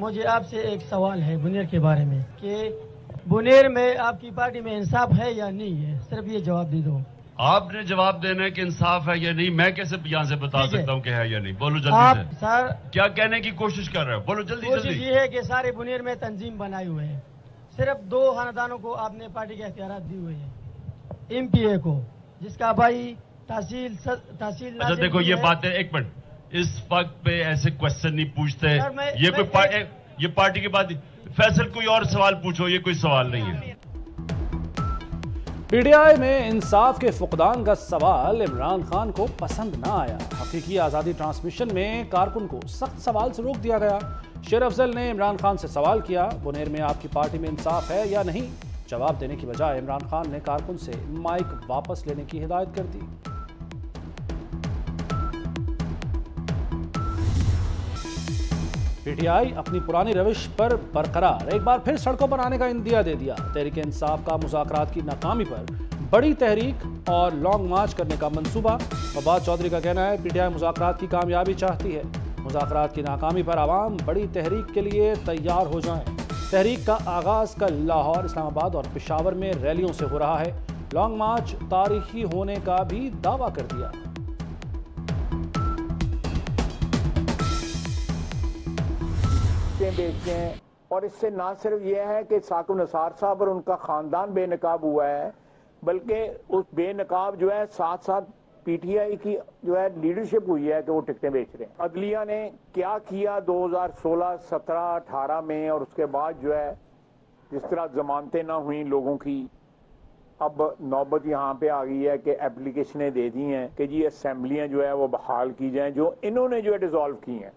मुझे आपसे एक सवाल है बुनेर के बारे में कि बुनेर में आपकी पार्टी में इंसाफ है या नहीं है, सिर्फ ये जवाब दे दो। आपने जवाब देना कि इंसाफ है या नहीं, मैं कैसे यहाँ से बता सकता हूँ कि है या नहीं? बोलो जल्दी आप से। सर क्या कहने की कोशिश कर रहे हो? बोलो जल्दी। कोशिश ये है कि सारे बुनेर में तंजीम बनाए हुए हैं, सिर्फ दो खानदानों को आपने पार्टी के अख्तियार दिए हुए हैं, MPA को जिसका भाई तहसील। अच्छा देखो ये बात है, एक मिनट, इस वक्त पे ऐसे क्वेश्चन नहीं पूछते। ये पार्टी के बाद फैसल कोई और सवाल पूछो, ये कोई सवाल नहीं है। पीटीआई में इंसाफ के फुकदान का सवाल इमरान खान को पसंद ना आया। हकीकी आज़ादी ट्रांसमिशन में कारकुन को सख्त सवाल से रोक दिया गया। शेर अफजल ने इमरान खान से सवाल किया, बुनेर में आपकी पार्टी में इंसाफ है या नहीं? जवाब देने की बजाय इमरान खान ने कारकुन से माइक वापस लेने की हिदायत कर दी। पीटीआई अपनी पुरानी रविश पर बरकरार, एक बार फिर सड़कों पर आने का इंदिया दे दिया। तहरीक इंसाफ का मुज़ाकरात की नाकामी पर बड़ी तहरीक और लॉन्ग मार्च करने का मंसूबा। फवाद चौधरी का कहना है पीटीआई मुज़ाकरात की कामयाबी चाहती है, मुज़ाकरात की नाकामी पर आवाम बड़ी तहरीक के लिए तैयार हो जाएं। तहरीक का आगाज़ कल लाहौर, इस्लामाबाद और पेशावर में रैलियों से हो रहा है। लॉन्ग मार्च तारीखी होने का भी दावा कर दिया। बेचते हैं और इससे ना सिर्फ यह है कि साक़िब निसार साहब और उनका खानदान बेनकाब हुआ है, बल्कि उस बेनकाब जो है साथ साथ पीटीआई की जो है लीडरशिप हुई है कि वो टिकटें बेच रहे हैं। अदलिया ने क्या किया 2016, 17, 18 में, और उसके बाद जो है जिस तरह जमानतें ना हुई लोगों की, अब नौबत यहाँ पे आ गई है कि एप्लीकेशनें दे दी हैं कि जी असम्बलियाँ जो है वो बहाल की जाएँ जो इन्होंने जो है डिज़ोल्व की हैं।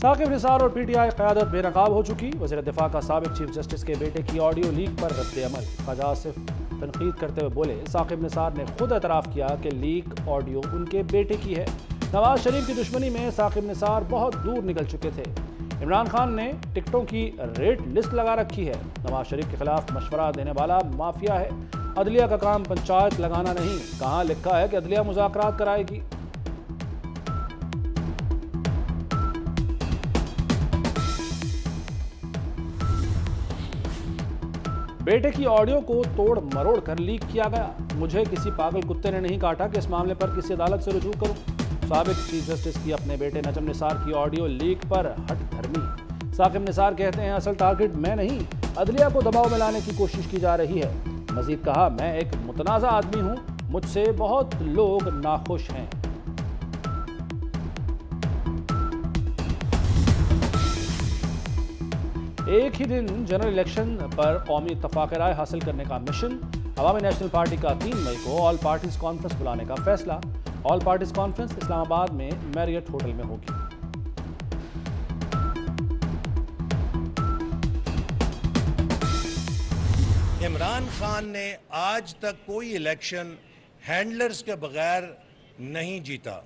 साक़िब निसार और पीटीआई क़यादत बेनकाब हो चुकी। वज़ीर दिफ़ा का साबिक़ चीफ जस्टिस के बेटे की ऑडियो लीक पर रद्द-ए-अमल। ख्वाजा आसिफ तनकीद करते हुए बोले, साक़िब निसार ने खुद एतराफ़ किया कि लीक ऑडियो उनके बेटे की है। नवाज शरीफ की दुश्मनी में साक़िब निसार बहुत दूर निकल चुके थे। इमरान खान ने टिकटों की रेट लिस्ट लगा रखी है। नवाज शरीफ के खिलाफ मशवरा देने वाला माफिया है। अदलिया का काम पंचायत लगाना नहीं, कहाँ लिखा है कि अदलिया मुज़ाकरात कराएगी। बेटे की ऑडियो को तोड़ मरोड़ कर लीक किया गया। मुझे किसी पागल कुत्ते ने नहीं काटा कि इस मामले पर किसी अदालत से रुजू करूं। साबिक चीफ जस्टिस की अपने बेटे नजम निसार की ऑडियो लीक पर हट धर्मी। साक़िब निसार कहते हैं असल टारगेट मैं नहीं, अदलिया को दबाव में लाने की कोशिश की जा रही है। मजीद कहा, मैं एक मुतनाज़ा आदमी हूँ, मुझसे बहुत लोग नाखुश हैं। एक ही दिन जनरल इलेक्शन पर कौमी इत्तफाक़ राय हासिल करने का मिशन। अवामी नेशनल पार्टी का 3 मई को ऑल पार्टीज कॉन्फ्रेंस बुलाने का फैसला। ऑल पार्टीज कॉन्फ्रेंस इस्लामाबाद में मैरियट होटल में होगी। इमरान खान ने आज तक कोई इलेक्शन हैंडलर्स के बगैर नहीं जीता।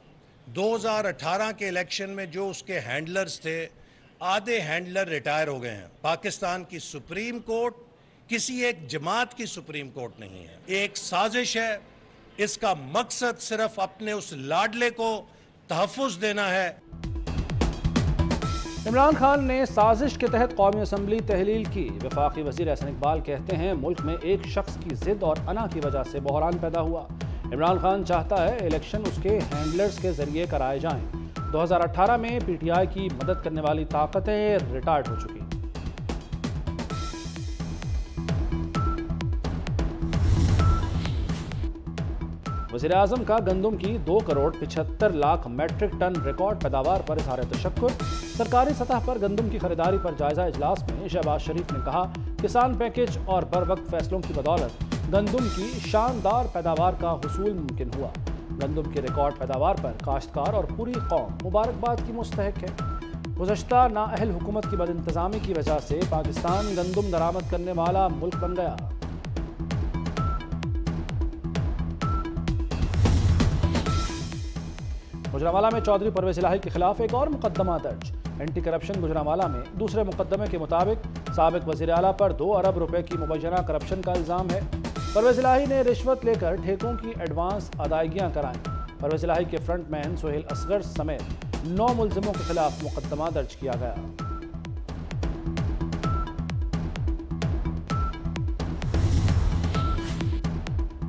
2018 के इलेक्शन में जो उसके हैंडलर्स थे, आधे हैंडलर रिटायर हो गए हैं। पाकिस्तान की सुप्रीम कोर्ट किसी एक जमात की सुप्रीम कोर्ट नहीं है, एक साजिश है। इसका मकसद सिर्फ अपने उस लाडले को तहफ़्फ़ुज़ देना है। इमरान खान ने साजिश के तहत कौमी असम्बली तहलील की। वफाकी वज़ीर अहसन इकबाल कहते हैं मुल्क में एक शख्स की जिद और अना की वजह से बहरान पैदा हुआ। इमरान खान चाहता है इलेक्शन उसके हैंडलर्स के जरिए कराए जाएँ। 2018 में पीटीआई की मदद करने वाली ताकतें रिटायर्ड हो चुकी। वज़ीर आज़म का गंदम की 2 crore 75 lakh metric ton record पैदावार पर इज़हार तशक्कुर। सरकारी सतह पर गंदम की खरीदारी पर जायजा इजलास में शहबाज शरीफ ने कहा, किसान पैकेज और बर वक्त फैसलों की बदौलत गंदम की शानदार पैदावार का हुसूल मुमकिन हुआ। गंदम की रिकॉर्ड पैदावार पर काश्तकार और पूरी कौम मुबारकबाद की मुस्तहक है। गुज़श्ता नाअहल हुकूमत की बदइंतज़ामी की वजह से पाकिस्तान गंदम दरामद करने वाला मुल्क बन गया। गुजरांवाला में चौधरी परवेज़ इलाही के खिलाफ एक और मुकदमा दर्ज। एंटी करप्शन गुजरांवाला में दूसरे मुकदमे के मुताबिक साबिक वज़ीर आला पर 2 अरब रुपए की मुबैना करप्शन का इल्ज़ाम है। परवेज़ इलाही ने रिश्वत लेकर ठेकों की एडवांस अदायगियां कराई। परवेज़ इलाही के फ्रंटमैन सोहेल असगर समेत 9 मुलजमों के खिलाफ मुकदमा दर्ज किया गया।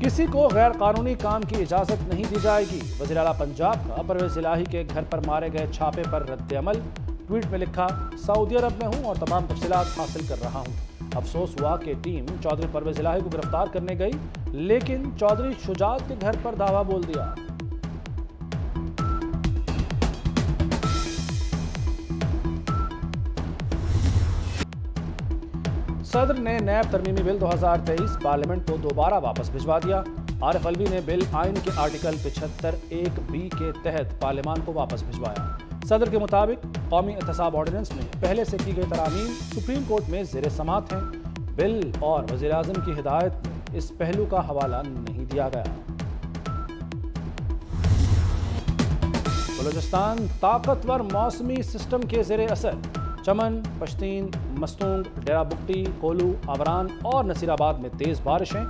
किसी को गैर कानूनी काम की इजाजत नहीं दी जाएगी। वज़ीर आला पंजाब का परवेज़ इलाही के घर पर मारे गए छापे पर रद्दअमल। ट्वीट में लिखा, सऊदी अरब में हूं और तमाम तफसीलात हासिल कर रहा हूं। अफसोस हुआ कि टीम चौधरी परवेज़ इलाही को गिरफ्तार करने गई, लेकिन चौधरी शुजात के घर पर धावा बोल दिया। सदर ने नैब तरमीमी बिल 2023 पार्लियामेंट को दोबारा वापस भिजवा दिया। आरिफ अलवी ने बिल आइन के आर्टिकल 75(1)(b) के तहत पार्लियामान को वापस भिजवाया। सदर के मुताबिक कौमी एहतसाब ऑर्डिनेंस में पहले से की गई तरामीम सुप्रीम कोर्ट में ज़ेरे समात हैं। बिल और वज़ीर-ए-आज़म की हिदायत में इस पहलू का हवाला नहीं दिया गया। बलोचिस्तान ताकतवर मौसमी सिस्टम के ज़ेरे असर। चमन, पश्तीन, मस्तूंग, डेरा बुगटी, कोलू, अवरान और नसीराबाद में तेज़ बारिशें।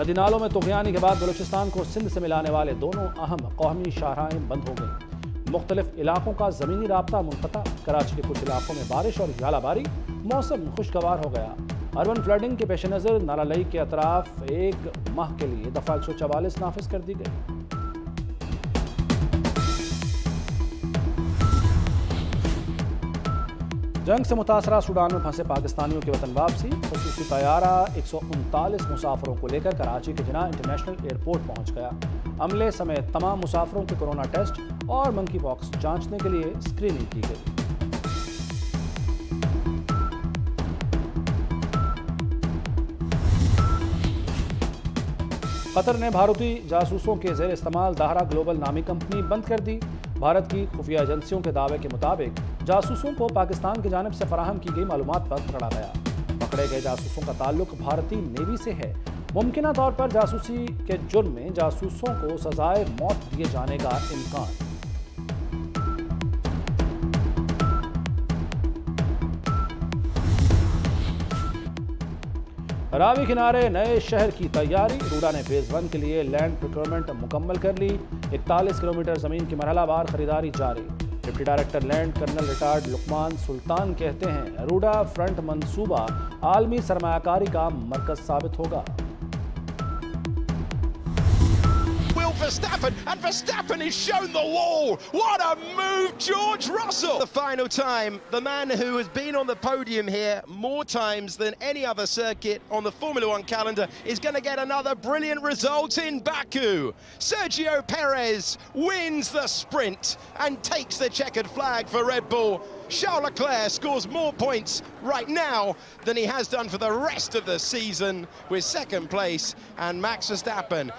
नदी नालों में तुगयानी के बाद बलूचिस्तान को सिंध से मिलाने वाले दोनों अहम कौमी शाहराहें बंद हो गईं। मुख्तलिफ इलाकों का ज़मीनी राब्ता मुनक़ता। कराची के कुछ इलाकों में बारिश और ज़ालाबारी, मौसम खुशगवार हो गया। अर्बन फ्लडिंग के पेश नज़र नालालई के अतराफ एक माह के लिए दफ़ा 144 नाफिज कर दी गई। जंग से मुतासरा सूडान में फंसे पाकिस्तानियों की वतन वापसी। खसूसी तैयारा 139 मुसाफरों को लेकर कराची के जिना इंटरनेशनल एयरपोर्ट पहुंच गया। अमले समेत तमाम मुसाफरों के कोरोना टेस्ट और मंकी पॉक्स जांचने के लिए स्क्रीनिंग की गई। कतर ने भारतीय जासूसों के जेर इस्तेमाल दाहरा ग्लोबल नामी कंपनी बंद कर दी। भारत की खुफिया एजेंसियों के दावे के मुताबिक जासूसों को पाकिस्तान की जानिब से फराहम की गई मालूमात पर पकड़ा गया। पकड़े गए जासूसों का ताल्लुक भारतीय नेवी से है। मुमकिन तौर पर जासूसी के जुर्म में जासूसों को सजाए मौत दिए जाने का इम्कान। रावी किनारे नए शहर की तैयारी। रूडा ने फेज 1 के लिए लैंड प्रोक्योरमेंट मुकम्मल कर ली। 41 किलोमीटर जमीन की मरहलावार खरीदारी जारी। Deputy director land colonel retired Luqman Sultan कहते हैं, रूडा फ्रंट मंसूबा आलमी सरमायाकारी का मरकज साबित होगा। Verstappen, and Verstappen has shown the wall. What a move, George Russell! The final time, the man who has been on the podium here more times than any other circuit on the Formula One calendar is going to get another brilliant result in Baku. Sergio Perez wins the sprint and takes the checkered flag for Red Bull. Charles Leclerc scores more points right now than he has done for the rest of the season with second place and Max Verstappen.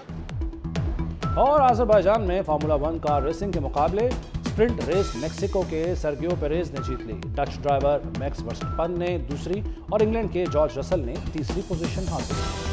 और आज़रबाइजान में formula 1 car racing के मुकाबले। Sprint race Mexico के Sergio Perez ने जीत ली। Dutch driver Max Verstappen ने दूसरी और इंग्लैंड के जॉर्ज रसल ने तीसरी पोजीशन हासिल की।